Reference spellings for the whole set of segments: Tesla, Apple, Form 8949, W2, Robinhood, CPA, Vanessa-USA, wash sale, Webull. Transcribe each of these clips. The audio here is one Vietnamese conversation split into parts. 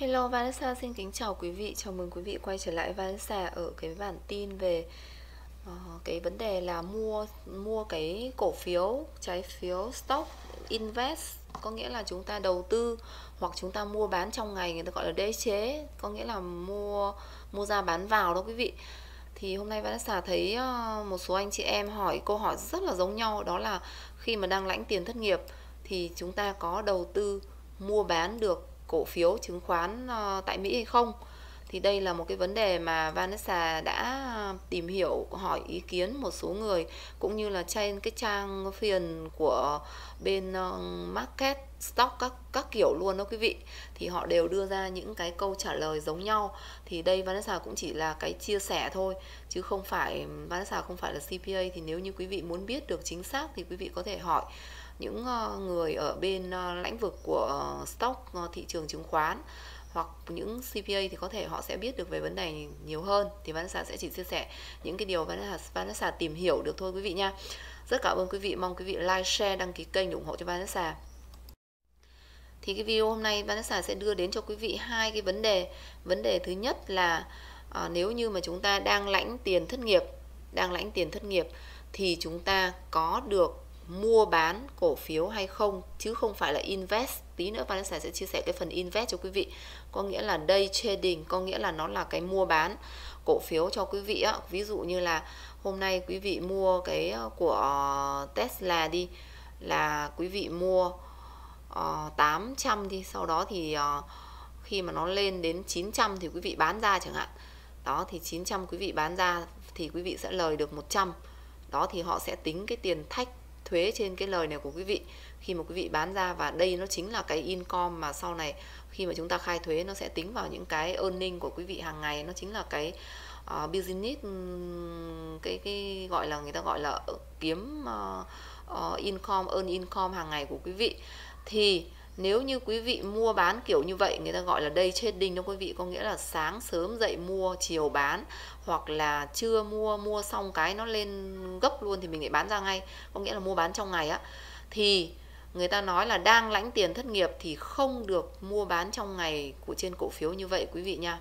Hello Vanessa, xin kính chào quý vị. Chào mừng quý vị quay trở lại Vanessa ở cái bản tin về cái vấn đề là mua cái cổ phiếu, trái phiếu, stock, invest. Có nghĩa là chúng ta đầu tư hoặc chúng ta mua bán trong ngày, người ta gọi là đế chế. Có nghĩa là mua ra bán vào đó quý vị. Thì hôm nay Vanessa thấy một số anh chị em hỏi câu hỏi rất là giống nhau. Đó là khi mà đang lãnh tiền thất nghiệp thì chúng ta có đầu tư mua bán được cổ phiếu chứng khoán tại Mỹ hay không? Thì đây là một cái vấn đề mà Vanessa đã tìm hiểu, hỏi ý kiến một số người cũng như là trên cái trang phiền của bên market stock các kiểu luôn đó quý vị. Thì họ đều đưa ra những cái câu trả lời giống nhau. Thì đây Vanessa cũng chỉ là cái chia sẻ thôi, chứ không phải Vanessa không phải là CPA. Thì nếu như quý vị muốn biết được chính xác thì quý vị có thể hỏi những người ở bên lĩnh vực của stock, thị trường chứng khoán, hoặc những CPA thì có thể họ sẽ biết được về vấn đề nhiều hơn. Thì Vanessa sẽ chỉ chia sẻ những cái điều Vanessa tìm hiểu được thôi quý vị nha. Rất cảm ơn quý vị, mong quý vị like, share, đăng ký kênh để ủng hộ cho Vanessa. Thì cái video hôm nay Vanessa sẽ đưa đến cho quý vị hai cái vấn đề. Vấn đề thứ nhất là nếu như mà chúng ta đang lãnh tiền thất nghiệp thì chúng ta có được mua bán cổ phiếu hay không, chứ không phải là invest. Tí nữa Vanessa sẽ chia sẻ cái phần invest cho quý vị. Có nghĩa là day trading, có nghĩa là nó là cái mua bán cổ phiếu cho quý vị á. Ví dụ như là hôm nay quý vị mua cái của Tesla đi, là quý vị mua 800 đi, sau đó thì khi mà nó lên đến 900 thì quý vị bán ra chẳng hạn. Đó thì 900 quý vị bán ra thì quý vị sẽ lời được 100. Đó thì họ sẽ tính cái tiền thách thuế trên cái lời này của quý vị khi mà quý vị bán ra, và đây nó chính là cái income mà sau này khi mà chúng ta khai thuế nó sẽ tính vào những cái earning của quý vị hàng ngày. Nó chính là cái business, cái gọi là người ta gọi là kiếm income, earn income hàng ngày của quý vị. Thì nếu như quý vị mua bán kiểu như vậy, người ta gọi là day trading đó quý vị, có nghĩa là sáng sớm dậy mua, chiều bán, hoặc là trưa mua xong cái nó lên gấp luôn thì mình lại bán ra ngay, có nghĩa là mua bán trong ngày á. Thì người ta nói là đang lãnh tiền thất nghiệp thì không được mua bán trong ngày của trên cổ phiếu như vậy quý vị nha.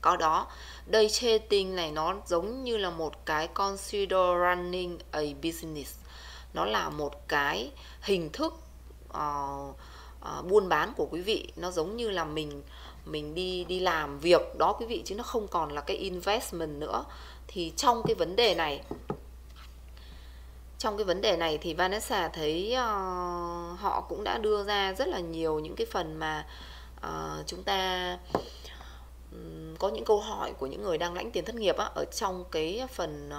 Có đó, day trading này nó giống như là một cái consider running a business. Nó là một cái hình thức buôn bán của quý vị, nó giống như là mình đi làm việc đó quý vị, chứ nó không còn là cái investment nữa. Thì trong cái vấn đề này thì Vanessa thấy họ cũng đã đưa ra rất là nhiều những cái phần mà chúng ta có những câu hỏi của những người đang lãnh tiền thất nghiệp á. Ở trong cái phần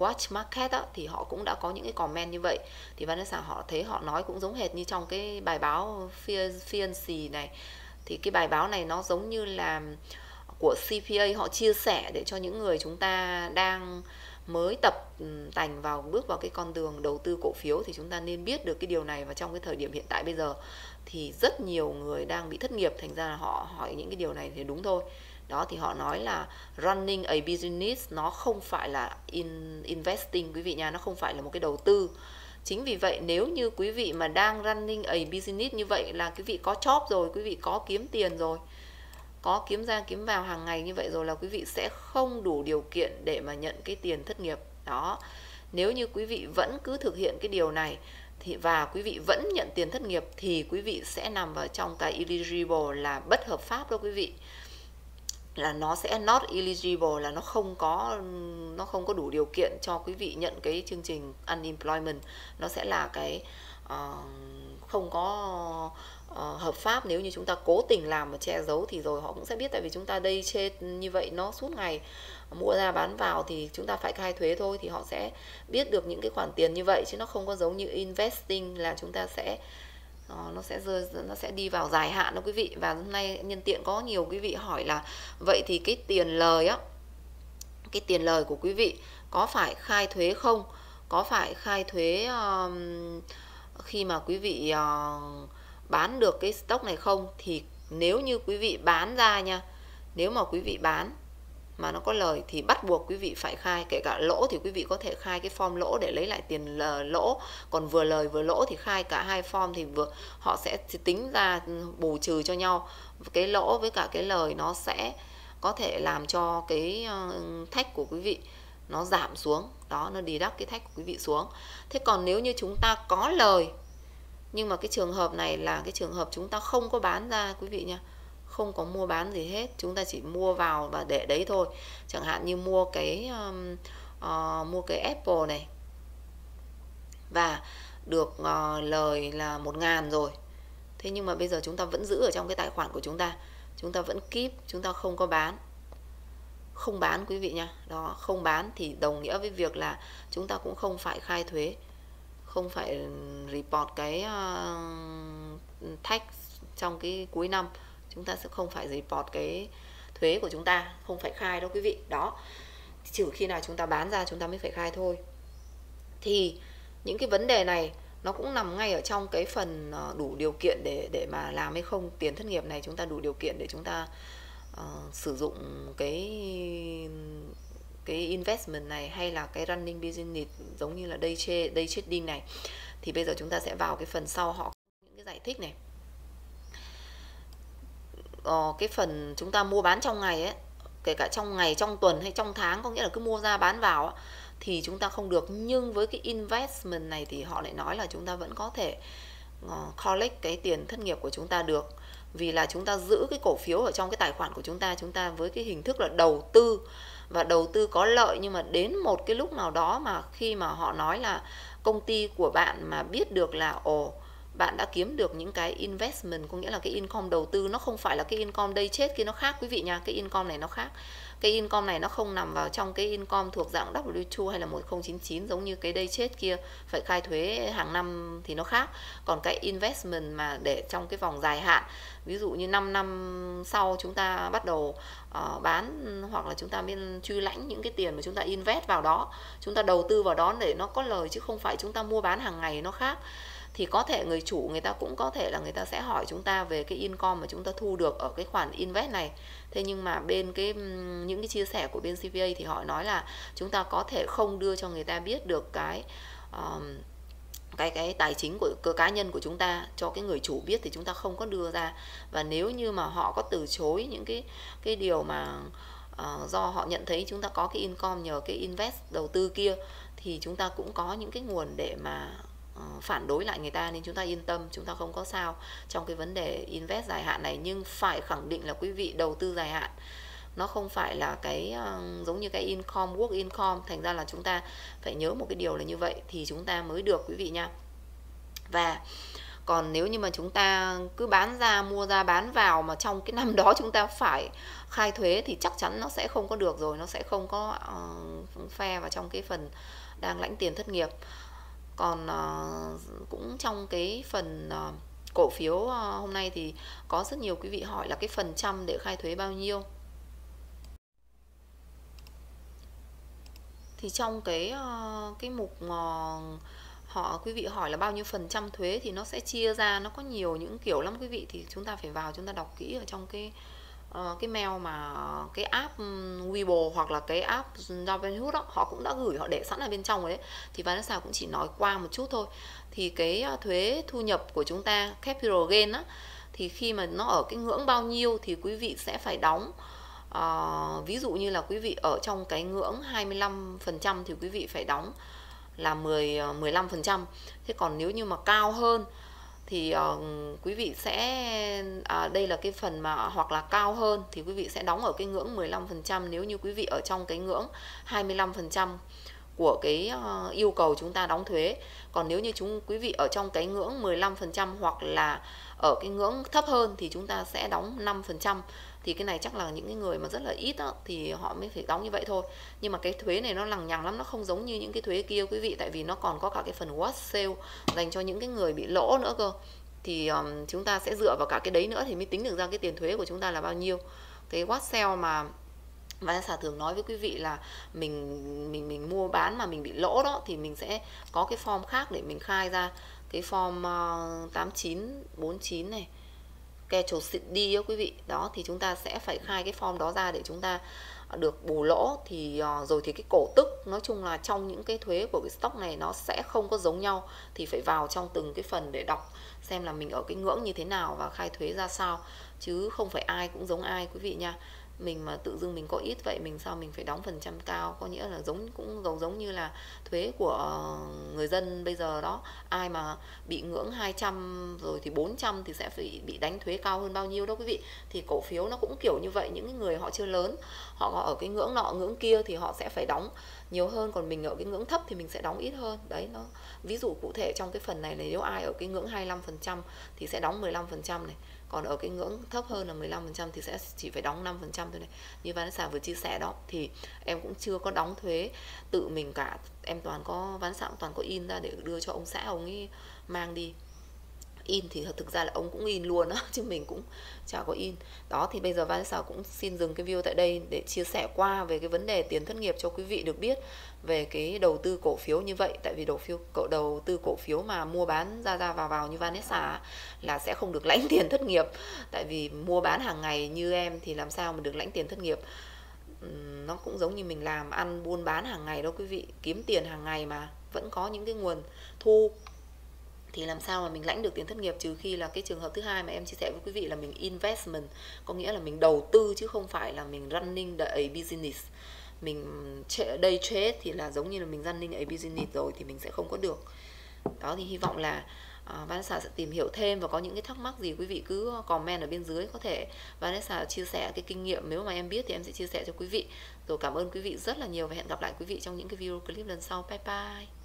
watch market á, thì họ cũng đã có những cái comment như vậy. Thì Vanessa họ thấy họ nói cũng giống hệt như trong cái bài báo Fiancy này. Thì cái bài báo này nó giống như là của CPA, họ chia sẻ để cho những người chúng ta đang mới tập tành bước vào cái con đường đầu tư cổ phiếu thì chúng ta nên biết được cái điều này. Và trong cái thời điểm hiện tại bây giờ thì rất nhiều người đang bị thất nghiệp, thành ra là họ hỏi những cái điều này thì đúng thôi. Đó thì họ nói là running a business, nó không phải là investing quý vị nha, nó không phải là một cái đầu tư. Chính vì vậy nếu như quý vị mà đang running a business như vậy là quý vị có job rồi, quý vị có kiếm tiền rồi, có kiếm ra kiếm vào hàng ngày như vậy rồi, là quý vị sẽ không đủ điều kiện để mà nhận cái tiền thất nghiệp đó. Nếu như quý vị vẫn cứ thực hiện cái điều này thì và quý vị vẫn nhận tiền thất nghiệp thì quý vị sẽ nằm vào trong cái illegible, là bất hợp pháp đó quý vị. Là nó sẽ not eligible, là nó không có đủ điều kiện cho quý vị nhận cái chương trình unemployment. Nó sẽ là cái không có hợp pháp. Nếu như chúng ta cố tình làm và che giấu thì rồi họ cũng sẽ biết, tại vì chúng ta đây trên như vậy nó suốt ngày mua ra bán vào thì chúng ta phải khai thuế thôi, thì họ sẽ biết được những cái khoản tiền như vậy, chứ nó không có giống như investing là chúng ta sẽ nó sẽ đi vào dài hạn đó quý vị. Và hôm nay nhân tiện có nhiều quý vị hỏi là vậy thì cái tiền lời á, cái tiền lời của quý vị có phải khai thuế không? Có phải khai thuế khi mà quý vị bán được cái stock này không? Thì nếu như quý vị bán ra nha, nếu mà quý vị bán mà nó có lời thì bắt buộc quý vị phải khai. Kể cả lỗ thì quý vị có thể khai cái form lỗ để lấy lại tiền lỗ, còn vừa lời vừa lỗ thì khai cả hai form thì vừa họ sẽ tính ra bù trừ cho nhau. Cái lỗ với cả cái lời nó sẽ có thể làm cho cái thách của quý vị nó giảm xuống. Đó, nó deduct cái thách của quý vị xuống. Thế còn nếu như chúng ta có lời, nhưng mà cái trường hợp này là cái trường hợp chúng ta không có bán ra quý vị nha, không có mua bán gì hết, chúng ta chỉ mua vào và để đấy thôi. Chẳng hạn như mua cái Apple này và được lời là 1.000 rồi. Thế nhưng mà bây giờ chúng ta vẫn giữ ở trong cái tài khoản của chúng ta, chúng ta vẫn keep, chúng ta không có bán. Không bán quý vị nha. Đó, không bán thì đồng nghĩa với việc là chúng ta cũng không phải khai thuế, không phải report cái tax trong cái cuối năm. Chúng ta sẽ không phải report cái thuế của chúng ta, không phải khai đâu quý vị. Đó, trừ khi nào chúng ta bán ra chúng ta mới phải khai thôi. Thì những cái vấn đề này nó cũng nằm ngay ở trong cái phần đủ điều kiện để mà làm hay không. Tiền thất nghiệp này chúng ta đủ điều kiện để chúng ta sử dụng cái investment này hay là cái running business giống như là day trading này. Thì bây giờ chúng ta sẽ vào cái phần sau, họ có những cái giải thích này. Cái phần chúng ta mua bán trong ngày ấy, kể cả trong ngày, trong tuần hay trong tháng, có nghĩa là cứ mua ra bán vào ấy, thì chúng ta không được. Nhưng với cái investment này thì họ lại nói là chúng ta vẫn có thể collect cái tiền thất nghiệp của chúng ta được. Vì là chúng ta giữ cái cổ phiếu ở trong cái tài khoản của chúng ta, chúng ta với cái hình thức là đầu tư, và đầu tư có lợi. Nhưng mà đến một cái lúc nào đó mà khi mà họ nói là công ty của bạn mà biết được là bạn đã kiếm được những cái investment, có nghĩa là cái income đầu tư, nó không phải là cái income day trade kia, nó khác quý vị nha. Cái income này nó khác. Cái income này nó không nằm vào trong cái income thuộc dạng W2 hay là 1099 giống như cái day trade kia phải khai thuế hàng năm thì nó khác. Còn cái investment mà để trong cái vòng dài hạn, ví dụ như 5 năm sau chúng ta bắt đầu bán, hoặc là chúng ta mới truy lãnh những cái tiền mà chúng ta invest vào đó, chúng ta đầu tư vào đó để nó có lời, chứ không phải chúng ta mua bán hàng ngày, nó khác. Thì có thể người chủ người ta cũng có thể là người ta sẽ hỏi chúng ta về cái income mà chúng ta thu được ở cái khoản invest này. Thế nhưng mà bên những cái chia sẻ của bên CPA thì họ nói là chúng ta có thể không đưa cho người ta biết được cái tài chính của cơ cá nhân của chúng ta, cho cái người chủ biết thì chúng ta không có đưa ra. Và nếu như mà họ có từ chối những cái điều mà do họ nhận thấy chúng ta có cái income nhờ cái invest đầu tư kia, thì chúng ta cũng có những cái nguồn để mà phản đối lại người ta. Nên chúng ta yên tâm, chúng ta không có sao trong cái vấn đề invest dài hạn này. Nhưng phải khẳng định là quý vị đầu tư dài hạn, nó không phải là cái giống như cái income, work income. Thành ra là chúng ta phải nhớ một cái điều là như vậy thì chúng ta mới được quý vị nha. Và còn nếu như mà chúng ta cứ bán ra, mua ra, bán vào mà trong cái năm đó chúng ta phải khai thuế thì chắc chắn nó sẽ không có được rồi, nó sẽ không có fair vào trong cái phần đang lãnh tiền thất nghiệp. Còn cũng trong cái phần cổ phiếu hôm nay thì có rất nhiều quý vị hỏi là cái phần trăm để khai thuế bao nhiêu. Thì trong cái mục họ quý vị hỏi là bao nhiêu phần trăm thuế thì nó sẽ chia ra, nó có nhiều những kiểu lắm quý vị. Thì chúng ta phải vào chúng ta đọc kỹ ở trong cái mail mà cái app Webull hoặc là cái app Robinhood đó, họ cũng đã gửi, họ để sẵn ở bên trong rồi đấy. Thì Vanessa cũng chỉ nói qua một chút thôi. Thì cái thuế thu nhập của chúng ta, capital gain đó, thì khi mà nó ở cái ngưỡng bao nhiêu thì quý vị sẽ phải đóng. Ví dụ như là quý vị ở trong cái ngưỡng 25% thì quý vị phải đóng là 15%. Thế còn nếu như mà cao hơn thì quý vị sẽ đây là cái phần mà hoặc là cao hơn thì quý vị sẽ đóng ở cái ngưỡng 15% nếu như quý vị ở trong cái ngưỡng 25% của cái yêu cầu chúng ta đóng thuế. Còn nếu như quý vị ở trong cái ngưỡng 15% hoặc là ở cái ngưỡng thấp hơn thì chúng ta sẽ đóng 5%. Thì cái này chắc là những cái người mà rất là ít đó, thì họ mới phải đóng như vậy thôi. Nhưng mà cái thuế này nó lằng nhằng lắm, nó không giống như những cái thuế kia quý vị, tại vì nó còn có cả cái phần wash sale dành cho những cái người bị lỗ nữa cơ. Thì chúng ta sẽ dựa vào cả cái đấy nữa thì mới tính được ra cái tiền thuế của chúng ta là bao nhiêu. Cái wash sale mà Vanessa thường nói với quý vị là mình mua bán mà mình bị lỗ đó thì mình sẽ có cái form khác để mình khai ra, cái form 8949 này. Schedule D đó quý vị. Đó thì chúng ta sẽ phải khai cái form đó ra để chúng ta được bù lỗ. Thì rồi thì cái cổ tức, nói chung là trong những cái thuế của cái stock này nó sẽ không có giống nhau, thì phải vào trong từng cái phần để đọc xem là mình ở cái ngưỡng như thế nào và khai thuế ra sao, chứ không phải ai cũng giống ai quý vị nha. Mình mà tự dưng mình có ít vậy, mình sao mình phải đóng phần trăm cao, có nghĩa là cũng giống như là thuế của người dân bây giờ đó. Ai mà bị ngưỡng 200 rồi thì 400 thì sẽ phải bị đánh thuế cao hơn bao nhiêu đó quý vị. Thì cổ phiếu nó cũng kiểu như vậy, những người họ chưa lớn, họ ở cái ngưỡng nọ ngưỡng kia thì họ sẽ phải đóng nhiều hơn, còn mình ở cái ngưỡng thấp thì mình sẽ đóng ít hơn. Đấy, nó ví dụ cụ thể trong cái phần này là nếu ai ở cái ngưỡng 25% thì sẽ đóng 15% này, còn ở cái ngưỡng thấp hơn là 15% thì sẽ chỉ phải đóng 5% thôi này. Như Vanessa vừa chia sẻ đó, thì em cũng chưa có đóng thuế tự mình cả, em toàn có Vanessa toàn có in ra để đưa cho ông xã, ông ấy mang đi in, thì thực ra là ông cũng in luôn đó, chứ mình cũng chả có in. Đó thì bây giờ Vanessa cũng xin dừng cái video tại đây để chia sẻ qua về cái vấn đề tiền thất nghiệp cho quý vị được biết về cái đầu tư cổ phiếu như vậy. Tại vì đầu tư cổ phiếu mà mua bán ra vào như Vanessa là sẽ không được lãnh tiền thất nghiệp. Tại vì mua bán hàng ngày như em thì làm sao mà được lãnh tiền thất nghiệp. Nó cũng giống như mình làm ăn buôn bán hàng ngày đó quý vị, kiếm tiền hàng ngày mà vẫn có những cái nguồn thu, thì làm sao mà mình lãnh được tiền thất nghiệp, trừ khi là cái trường hợp thứ hai mà em chia sẻ với quý vị là mình investment, có nghĩa là mình đầu tư chứ không phải là mình running the business. Mình day trade thì là giống như là mình running a business rồi thì mình sẽ không có được. Đó thì hy vọng là Vanessa sẽ tìm hiểu thêm, và có những cái thắc mắc gì quý vị cứ comment ở bên dưới, có thể Vanessa chia sẻ cái kinh nghiệm nếu mà em biết thì em sẽ chia sẻ cho quý vị. Rồi cảm ơn quý vị rất là nhiều và hẹn gặp lại quý vị trong những cái video clip lần sau. Bye bye.